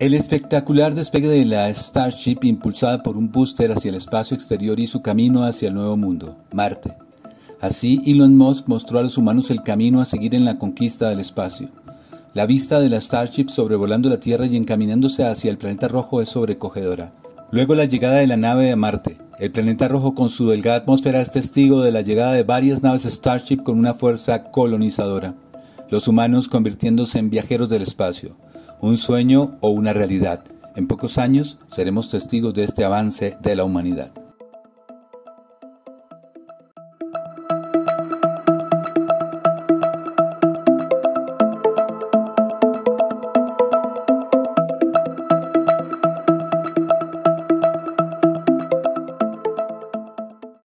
El espectacular despegue de la Starship impulsada por un booster hacia el espacio exterior y su camino hacia el nuevo mundo, Marte. Así, Elon Musk mostró a los humanos el camino a seguir en la conquista del espacio. La vista de la Starship sobrevolando la Tierra y encaminándose hacia el planeta rojo es sobrecogedora. Luego la llegada de la nave a Marte. El planeta rojo con su delgada atmósfera es testigo de la llegada de varias naves Starship con una fuerza colonizadora. Los humanos convirtiéndose en viajeros del espacio. ¿Un sueño o una realidad? En pocos años seremos testigos de este avance de la humanidad.